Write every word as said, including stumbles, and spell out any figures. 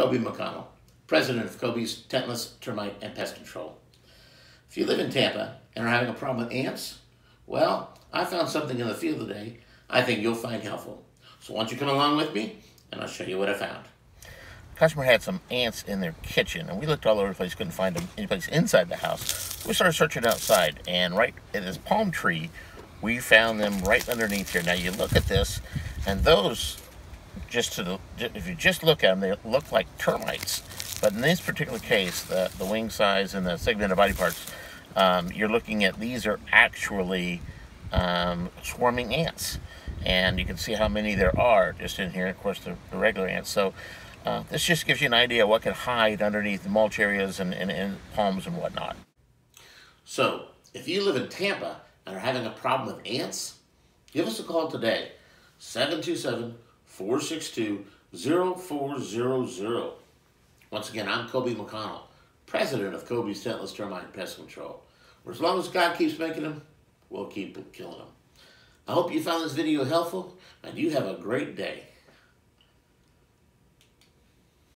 Coby McConnell, president of Coby's Tentless Termite and Pest Control. If you live in Tampa and are having a problem with ants, well, I found something in the field today I think you'll find helpful. So why don't you come along with me and I'll show you what I found. Customer had some ants in their kitchen, and we looked all over the place, couldn't find them any place inside the house. We started searching outside, and right in this palm tree, we found them right underneath here. Now you look at this, and those, just to the, if you just look at them, they look like termites. But in this particular case, the, the wing size and the segmented body parts, um, you're looking at these are actually um, swarming ants, and you can see how many there are just in here. Of course, the, the regular ants. So. Uh, this just gives you an idea what can hide underneath the mulch areas and, and, and palms and whatnot. So, if you live in Tampa and are having a problem with ants, give us a call today, seven two seven, four six two, zero four zero zero. Once again, I'm Coby McConnell, president of Coby's Tentless Termite and Pest Control, where as long as God keeps making them, we'll keep killing them. I hope you found this video helpful, and you have a great day.